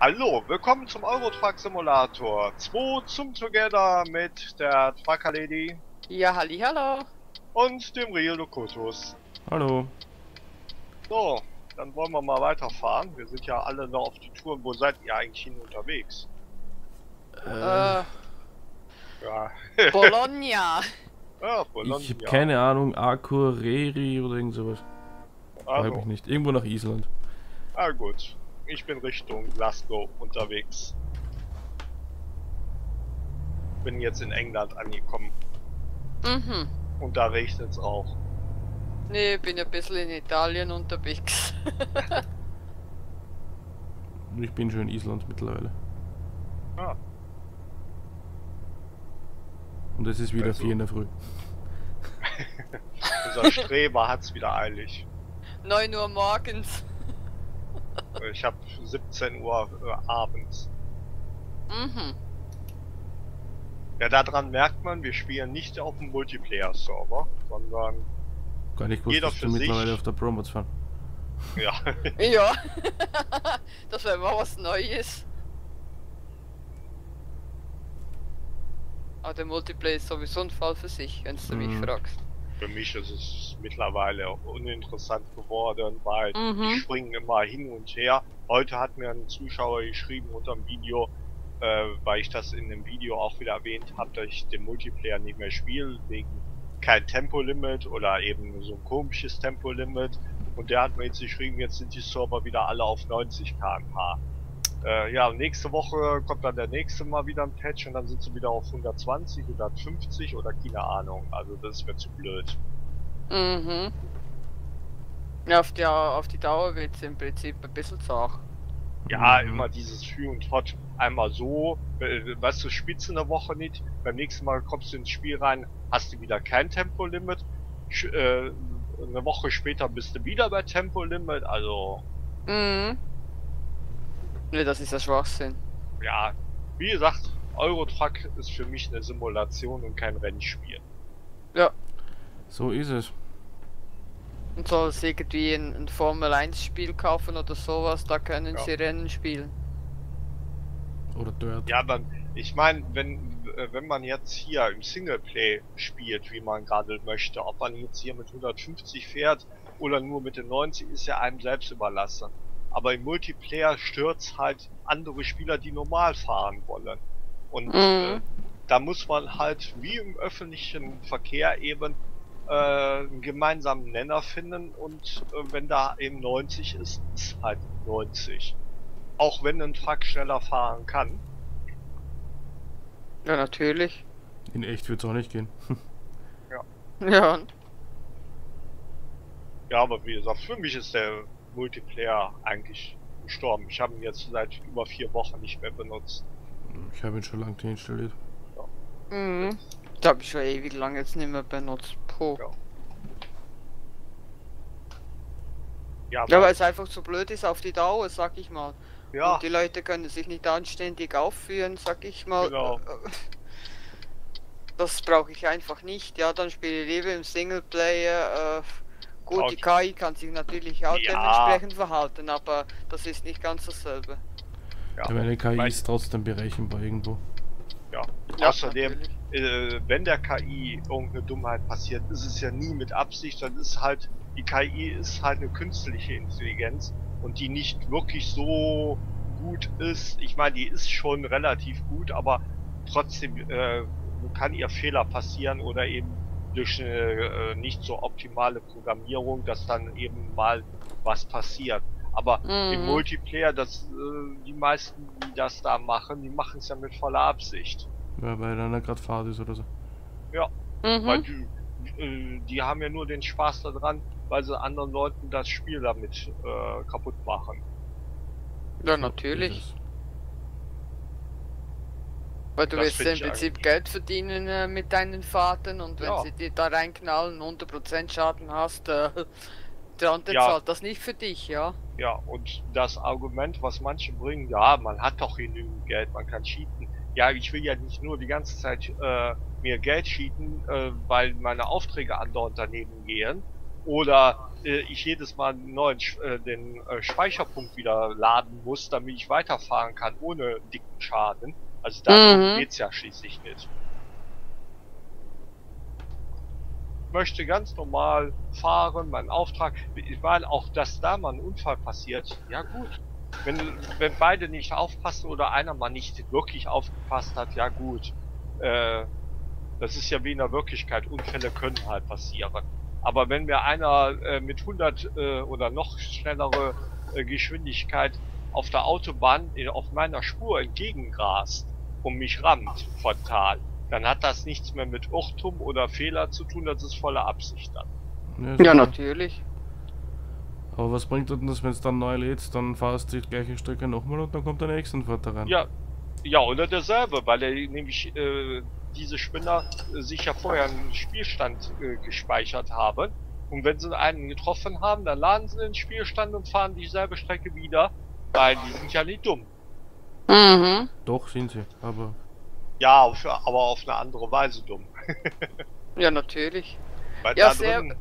Hallo, willkommen zum Euro Truck Simulator 2 zum Together mit der Trucker Lady. Ja, halli, hallo. Und dem reallocutus. Hallo. So, dann wollen wir mal weiterfahren. Wir sind ja alle noch auf die Tour. Wo seid ihr eigentlich hin unterwegs? Ja. Bologna. Ja, Bologna. Ich habe keine Ahnung, Akureyri oder irgend sowas. Also. Weiß ich nicht. Irgendwo nach Island. Ah, gut. Ich bin Richtung Glasgow unterwegs. Bin jetzt in England angekommen. Mhm. Und da regnet es auch. Nee, ich bin ein bisschen in Italien unterwegs. Ich bin schon in Island mittlerweile. Ah. Und es ist wieder 4 in der Früh. Unser Streber hat's wieder eilig. 9 Uhr morgens. Ich habe 17 Uhr abends. Mhm. Ja, daran merkt man, wir spielen nicht auf dem Multiplayer-Server, sondern gar nicht gut, jeder für sich. Mittlerweile auf der ProMods fahren. Ja. Ja. Das wäre mal was Neues. Aber der Multiplayer ist sowieso ein Fall für sich, wenn du mich fragst. Für mich ist es mittlerweile uninteressant geworden, weil ich springe immer hin und her. Heute hat mir ein Zuschauer geschrieben unter dem Video, weil ich das in dem Video auch wieder erwähnt habe, dass ich den Multiplayer nicht mehr spiele, wegen kein Tempolimit oder eben so ein komisches Tempolimit. Und der hat mir jetzt geschrieben, jetzt sind die Server wieder alle auf 90 km/h. Ja, nächste Woche kommt dann der nächste Mal wieder ein Patch und dann sind sie wieder auf 120, 150 oder keine Ahnung. Also das wäre zu blöd. Mhm. Ja, auf die Dauer wird es im Prinzip ein bisschen zart. Ja, immer dieses Hü und Hot. Einmal so, weißt du, spielst in der Woche nicht, beim nächsten Mal kommst du ins Spiel rein, hast du wieder kein Tempolimit, eine Woche später bist du wieder bei Tempolimit, also... Mhm. Ne, das ist der Schwachsinn. Ja, wie gesagt, Euro Truck ist für mich eine Simulation und kein Rennspiel. Ja. So ist es. Und soll es irgendwie ein Formel-1-Spiel kaufen oder sowas, da können sie Rennen spielen. Oder Dirt. Ja, dann, ich meine, wenn man jetzt hier im Singleplay spielt, wie man gerade möchte, ob man jetzt hier mit 150 fährt oder nur mit den 90, ist ja einem selbst überlassen. Aber im Multiplayer stört's halt andere Spieler, die normal fahren wollen. Und da muss man halt, wie im öffentlichen Verkehr eben, einen gemeinsamen Nenner finden. Und wenn da eben 90 ist, ist halt 90. Auch wenn ein Truck schneller fahren kann. Ja, natürlich. In echt wird's auch nicht gehen. Ja. Ja. Ja, aber wie gesagt, für mich ist der Multiplayer eigentlich gestorben. Ich habe ihn jetzt seit über 4 Wochen nicht mehr benutzt. Ich habe ihn schon lange deinstalliert. Ja. Mhm. Das habe ich schon ewig lang jetzt nicht mehr benutzt. Po. Ja. Ja, aber ja, weil es einfach so blöd ist auf die Dauer, sag ich mal. Ja. Und die Leute können sich nicht anständig aufführen, sag ich mal. Genau. Das brauche ich einfach nicht. Ja, dann spiele ich lieber im Singleplayer. Gut, die KI kann sich natürlich auch dementsprechend verhalten, aber das ist nicht ganz dasselbe. Ja, aber eine KI ist trotzdem berechenbar irgendwo. Ja, ja, außerdem, wenn der KI irgendeine Dummheit passiert, ist es ja nie mit Absicht, dann ist halt, die KI ist halt eine künstliche Intelligenz und die nicht wirklich so gut ist. Ich meine, die ist schon relativ gut, aber trotzdem kann ihr Fehler passieren oder eben durch eine nicht so optimale Programmierung, dass dann eben mal was passiert. Aber im Multiplayer, die meisten, die das da machen, die machen es ja mit voller Absicht. Ja, weil dann gerade Fahrt ist oder so. Ja, weil die haben ja nur den Spaß daran, weil sie anderen Leuten das Spiel damit kaputt machen. Ja, natürlich. Weil du willst im Prinzip Geld verdienen mit deinen Fahrten und wenn sie dir da reinknallen, 100% Schaden hast, der andere zahlt das nicht für dich, ja? Ja, und das Argument, was manche bringen, ja, man hat doch genügend Geld, man kann cheaten. Ja, ich will ja nicht nur die ganze Zeit mir Geld cheaten, weil meine Aufträge anderer Unternehmen gehen oder ich jedes Mal einen neuen Speicherpunkt wieder laden muss, damit ich weiterfahren kann ohne dicken Schaden. Also darum geht's ja schließlich nicht. Ich möchte ganz normal fahren, meinen Auftrag, weil auch dass da mal ein Unfall passiert, ja gut. Wenn beide nicht aufpassen oder einer mal nicht wirklich aufgepasst hat, ja gut. Das ist ja wie in der Wirklichkeit, Unfälle können halt passieren. Aber wenn mir einer mit 100 oder noch schnellere Geschwindigkeit auf der Autobahn auf meiner Spur entgegengrast und mich rammt frontal, dann hat das nichts mehr mit Irrtum oder Fehler zu tun, das ist voller Absicht dann. Ja, natürlich. Aber was bringt denn das, wenn es dann neu lädst, dann fahrst du die gleiche Strecke nochmal und dann kommt der nächste Vater rein? Ja, ja, oder derselbe, weil er nämlich diese Spinner sich ja vorher einen Spielstand gespeichert haben. Und wenn sie einen getroffen haben, dann laden sie den Spielstand und fahren dieselbe Strecke wieder, weil die sind ja nicht dumm. Mhm. Doch, sind sie, aber... Ja, aber auf eine andere Weise dumm. Ja, natürlich. Weil ja, da drin,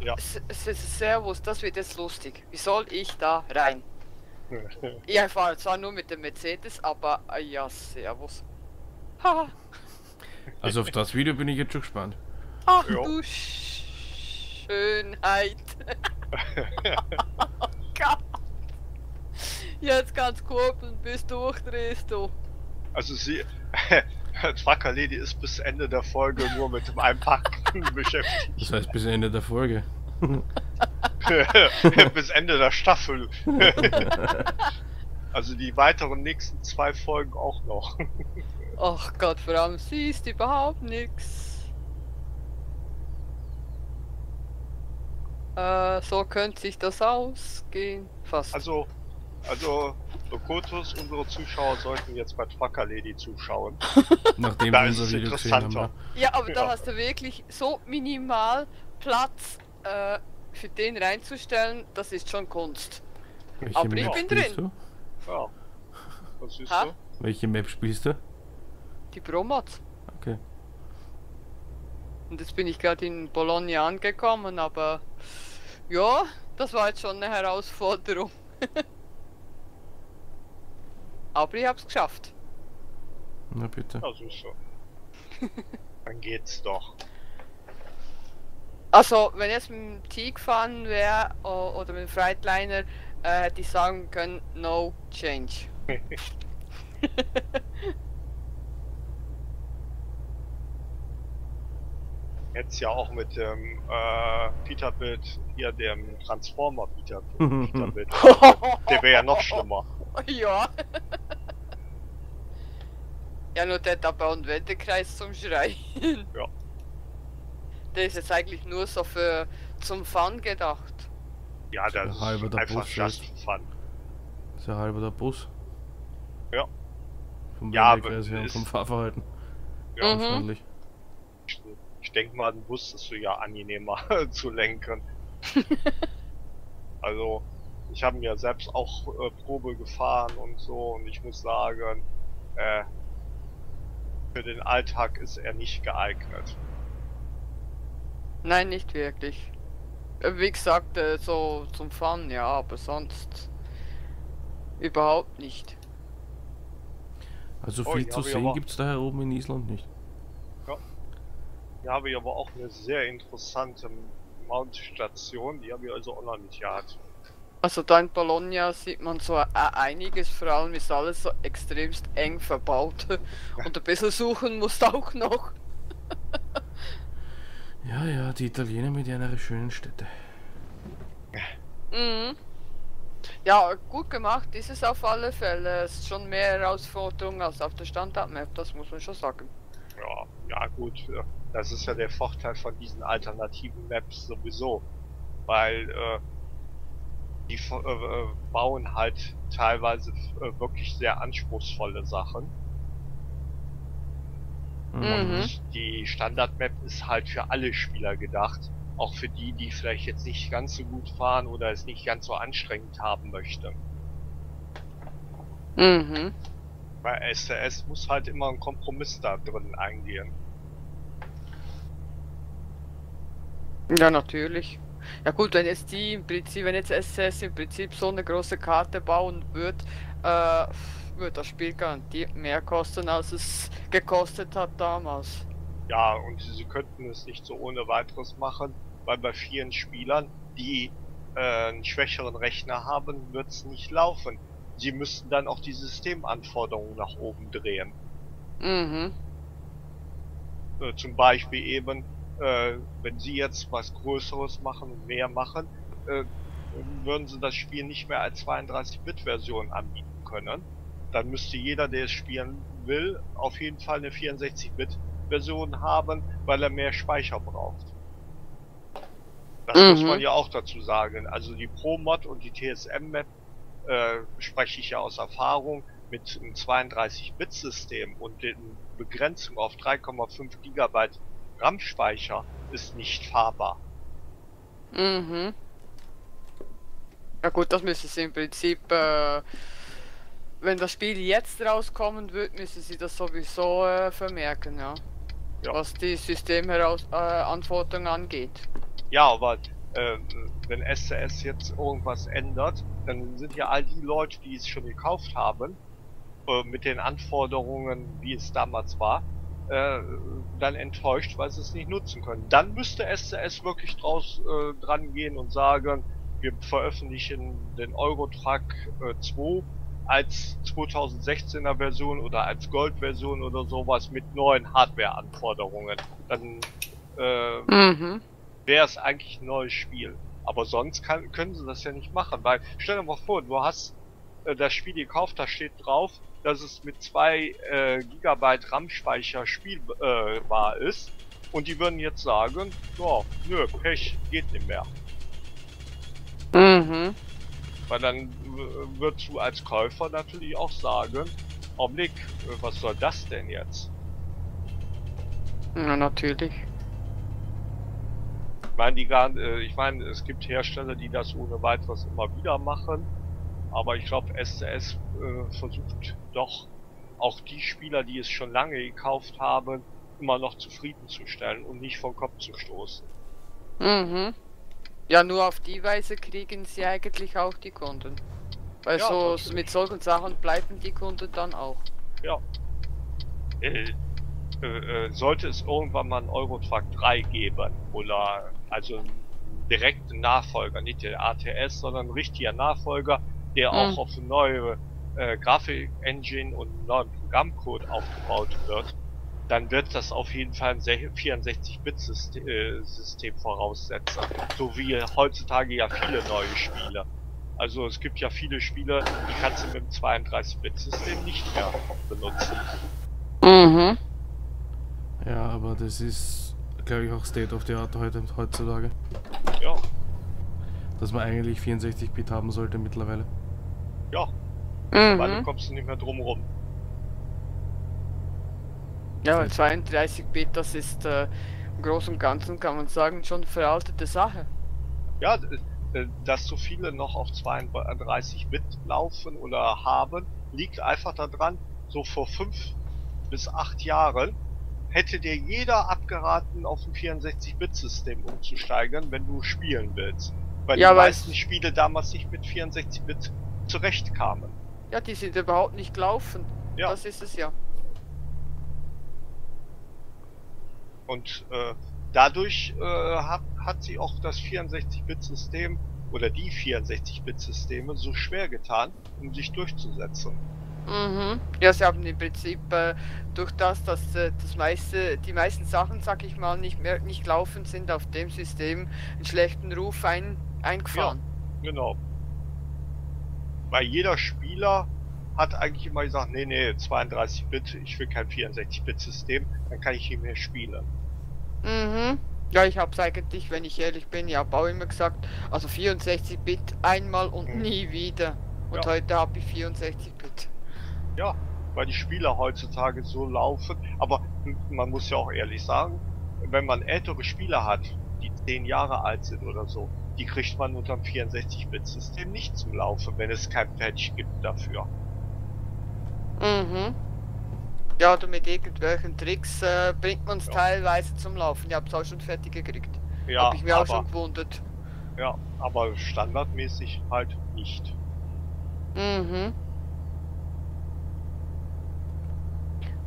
ja. Servus, das wird jetzt lustig. Wie soll ich da rein? Ich fahre zwar nur mit dem Mercedes, aber ja, servus. Haha. Also auf das Video bin ich jetzt schon gespannt. Ach jo. Du Schönheit. Oh Gott. Jetzt kannst du kurbeln, bis du durchdrehst, du. Also sie... Trucker Lady ist bis Ende der Folge nur mit dem Einpacken beschäftigt. Das heißt bis Ende der Folge. Bis Ende der Staffel. Also die weiteren nächsten 2 Folgen auch noch. Ach Gott, vor allem siehst du überhaupt nichts. So könnte sich das ausgehen. Fast. Also Locutus, unsere Zuschauer sollten jetzt bei Trucker Lady zuschauen. Nachdem da wir unser Video gesehen haben. Ja, aber da hast du wirklich so minimal Platz für den reinzustellen, das ist schon Kunst. Welche aber Map ich bin drin. Du? Ja. Was ist so? Welche Map spielst du? Die ProMods. Okay. Und jetzt bin ich gerade in Bologna angekommen, aber ja, das war jetzt schon eine Herausforderung. Aber ich hab's geschafft. Na bitte. Also so. Dann geht's doch. Also, wenn ich jetzt mit dem T gefahren wäre oder mit dem Freightliner, hätte ich sagen können, no change. Jetzt ja auch mit dem Peterbilt, hier dem Transformer Peterbilt. Der wäre ja noch schlimmer. Ja. Ja, nur der Dabau- und Wendekreis zum Schreien. Ja. Der ist jetzt eigentlich nur so für zum Fun gedacht. Ja, das ist halber der einfach Bus just ist. Fun. Das ist ja halber der Bus. Ja. Vom Wendekreis her und vom Fahrverhalten. Ja, wahrscheinlich. Ich denke mal, den Bus ist so ja angenehmer zu lenken. Also... Ich habe mir selbst auch Probe gefahren und so, und ich muss sagen, für den Alltag ist er nicht geeignet. Nein, nicht wirklich. Wie gesagt, so zum Fahren ja, aber sonst überhaupt nicht. Also viel zu sehen gibt es da hier oben in Island nicht. Ja. Hier habe ich aber auch eine sehr interessante Mountstation, die habe ich also online nicht gehabt. Also da in Bologna sieht man so einiges, vor allem ist alles so extremst eng verbaut und ein bisschen suchen musst auch noch. Ja, ja, die Italiener mit ihren schönen Städte. Mhm. Ja, gut gemacht ist es auf alle Fälle, es ist schon mehr Herausforderung als auf der Standardmap, das muss man schon sagen. Ja, ja gut, das ist ja der Vorteil von diesen alternativen Maps sowieso, weil die bauen halt teilweise wirklich sehr anspruchsvolle Sachen. Und die Standard-Map ist halt für alle Spieler gedacht. Auch für die, die vielleicht jetzt nicht ganz so gut fahren oder es nicht ganz so anstrengend haben möchten. Mhm. Bei SCS muss halt immer ein Kompromiss da drin eingehen. Ja, natürlich. Ja gut, wenn jetzt die im Prinzip, wenn jetzt SCS im Prinzip so eine große Karte bauen wird, wird das Spiel garantiert mehr kosten, als es gekostet hat damals. Ja, und sie könnten es nicht so ohne weiteres machen, weil bei vielen Spielern, die einen schwächeren Rechner haben, wird es nicht laufen. Sie müssten dann auch die Systemanforderungen nach oben drehen. Mhm. Zum Beispiel eben, wenn sie jetzt was Größeres machen und mehr machen, würden sie das Spiel nicht mehr als 32-Bit-Version anbieten können. Dann müsste jeder, der es spielen will, auf jeden Fall eine 64-Bit-Version haben, weil er mehr Speicher braucht. Das muss man ja auch dazu sagen. Also die ProMod und die TSM-Map spreche ich ja aus Erfahrung mit einem 32-Bit-System und den Begrenzung auf 3,5 GB RAM-Speicher ist nicht fahrbar. Mhm. Ja gut, das müsste sie im Prinzip, wenn das Spiel jetzt rauskommen wird, müssen sie das sowieso vermerken, ja? Ja. Was die Systemanforderungen angeht. Ja, aber wenn SCS jetzt irgendwas ändert, dann sind ja all die Leute, die es schon gekauft haben, mit den Anforderungen, wie es damals war, dann enttäuscht, weil sie es nicht nutzen können. Dann müsste SCS wirklich dran gehen und sagen, wir veröffentlichen den Euro Truck 2 als 2016er Version oder als Gold-Version oder sowas mit neuen Hardware-Anforderungen. Dann wäre es eigentlich ein neues Spiel. Aber sonst können sie das ja nicht machen, weil stell dir mal vor, du hast das Spiel gekauft, da steht drauf, dass es mit 2 Gigabyte RAM-Speicher spielbar ist und die würden jetzt sagen, oh, nö, Pech, geht nicht mehr. Mhm. Weil dann würdest du als Käufer natürlich auch sagen, oh Nick, was soll das denn jetzt? Na, natürlich. Ich meine, es gibt Hersteller, die das ohne weiteres immer wieder machen, aber ich glaube, SCS versucht doch auch die Spieler, die es schon lange gekauft haben, immer noch zufriedenzustellen und nicht vom Kopf zu stoßen. Mhm. Ja, nur auf die Weise kriegen sie eigentlich auch die Kunden. Weil ja, so natürlich. Mit solchen Sachen bleiben die Kunden dann auch. Ja. Sollte es irgendwann mal einen Euro Truck 3 geben oder also direkten Nachfolger, nicht der ATS, sondern ein richtiger Nachfolger, der auch auf eine neue Grafik-Engine und einen neuen Programmcode aufgebaut wird, dann wird das auf jeden Fall ein 64-Bit-System voraussetzen, so wie heutzutage ja viele neue Spiele. Also es gibt ja viele Spiele, die kannst du mit dem 32-Bit-System nicht mehr benutzen. Mhm. Ja, aber das ist, glaube ich, auch State of the Art heutzutage. Ja. Dass man eigentlich 64-Bit haben sollte mittlerweile. Ja. Weil du kommst nicht mehr drum rum. Ja, weil 32-Bit, das ist im Großen und Ganzen, kann man sagen, schon veraltete Sache. Ja, dass so viele noch auf 32-Bit laufen oder haben, liegt einfach daran, so vor 5 bis 8 Jahren hätte dir jeder abgeraten, auf ein 64-Bit-System umzusteigen, wenn du spielen willst. Weil ja, die meisten Spiele damals nicht mit 64-Bit zurechtkamen. Ja, die sind überhaupt nicht gelaufen. Ja. Das ist es ja. Und dadurch hat sie auch das 64-Bit-System oder die 64-Bit-Systeme so schwer getan, um sich durchzusetzen. Mhm. Ja, sie haben im Prinzip durch das, dass die meisten Sachen, sag ich mal, nicht laufen sind, auf dem System einen schlechten Ruf eingefahren. Ja, genau. Weil jeder Spieler hat eigentlich immer gesagt, nee, 32-Bit, ich will kein 64-Bit-System, dann kann ich nicht mehr spielen. Mhm. Ja, ich hab's eigentlich, wenn ich ehrlich bin, ja, Bau immer gesagt, also 64-Bit einmal und nie wieder. Und ja. Heute habe ich 64-Bit. Ja, weil die Spieler heutzutage so laufen, aber man muss ja auch ehrlich sagen, wenn man ältere Spieler hat, die 10 Jahre alt sind oder so, die kriegt man unter dem 64-Bit-System nicht zum Laufen, wenn es kein Patch gibt dafür. Mhm. Ja, oder mit irgendwelchen Tricks bringt man es teilweise zum Laufen. Ich habe es auch schon fertig gekriegt. Ja, habe ich mir auch schon gewundert. Ja, aber standardmäßig halt nicht. Mhm.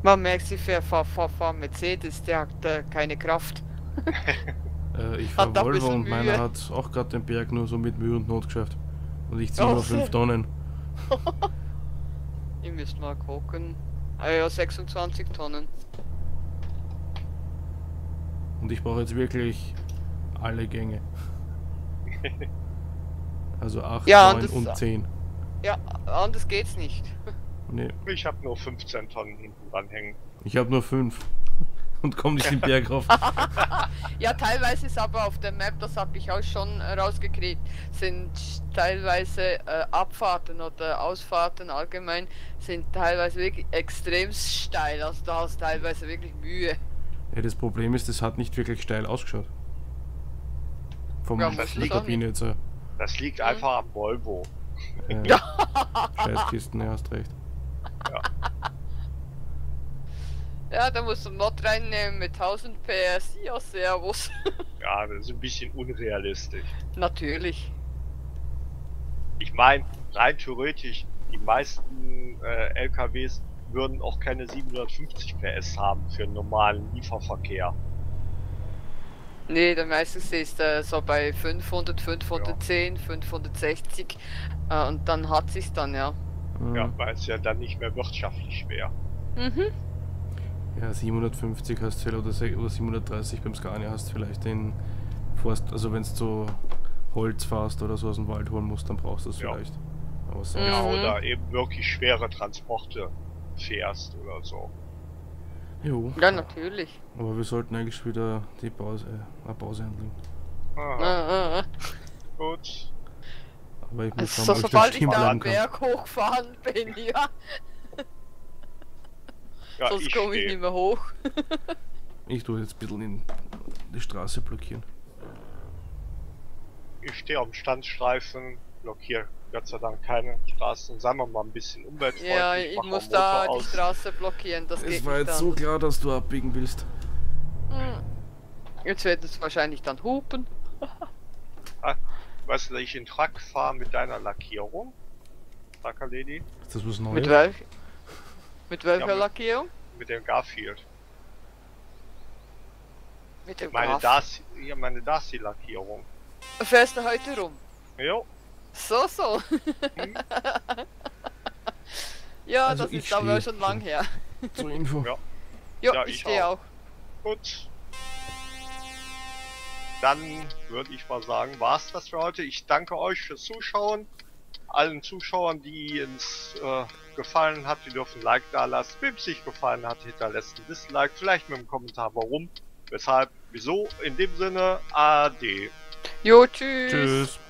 Man merkt, sie fährt Mercedes, der hat keine Kraft. Ich fahr Volvo und meiner hat auch gerade den Berg nur so mit Mühe und Not geschafft. Und ich ziehe nur 5 Tonnen. Ich müsste mal gucken. Ah ja, 26 Tonnen. Und ich brauche jetzt wirklich alle Gänge. Also 8, ja, 9 und 10. Ja, anders geht's nicht. Nee. Ich habe nur 15 Tonnen hinten dranhängen. Ich habe nur 5. Und komme nicht den Berg rauf. Ja, teilweise ist aber auf der Map, das habe ich auch schon rausgekriegt, sind teilweise Abfahrten oder Ausfahrten allgemein, sind teilweise wirklich extrem steil. Also da hast du teilweise wirklich Mühe. Ja, das Problem ist, das hat nicht wirklich steil ausgeschaut. Vom Kabine jetzt. Das liegt einfach am Volvo. Ja. Scheißkisten, ja, hast recht. Ja. Ja, da musst du einen Mod reinnehmen mit 1000 PS. Ja, servus. Ja, das ist ein bisschen unrealistisch. Natürlich. Ich meine, rein theoretisch, die meisten LKWs würden auch keine 750 PS haben für einen normalen Lieferverkehr. Nee, dann meistens ist so bei 500, 510, ja. 560 und dann hat sich's dann, ja. Ja, weil es ja dann nicht mehr wirtschaftlich wäre. Mhm. Ja, 750 hast du oder 730 beim Scania hast du vielleicht den Forst, also wenn du so Holz fährst oder so aus dem Wald holen musst, dann brauchst du es vielleicht. Aber so ja, oder eben wirklich schwere Transporte fährst oder so. Jo. Ja, natürlich. Aber wir sollten eigentlich wieder die Pause, eine Pause handeln. Ah. Gut. Aber ich muss also, sobald ich da am Berg hochfahren bin, ja. Ja, sonst komme ich nicht mehr hoch. Ich tue jetzt ein bisschen in die Straße blockieren. Ich stehe am Standstreifen, blockiere Gott sei Dank keine Straßen, sagen wir mal ein bisschen umweltfreundlich. Ja, ich muss da die Straße blockieren, das geht nicht. Es war jetzt so klar, dass du abbiegen willst. Jetzt wird es wahrscheinlich dann hupen. Weißt du, dass ich in Truck fahre mit deiner Lackierung? Trucker Lady? Ist das was Neues? Mit welcher Lackierung? Mit dem Garfield. Mit dem Garfield? Ja, meine Darcy-Lackierung. Fährst du heute rum? Jo. So. Hm. Ja, also das ist aber schon lang her. Zur Info. Ja, ja ich stehe auch. Gut. Dann würde ich mal sagen, war's das für heute. Ich danke euch fürs Zuschauen. Allen Zuschauern, die es gefallen hat, die dürfen ein Like da lassen. Wem es nicht gefallen hat, hinterlässt ein Dislike. Vielleicht mit einem Kommentar, warum, weshalb, wieso. In dem Sinne, ade. Jo, tschüss. Tschüss.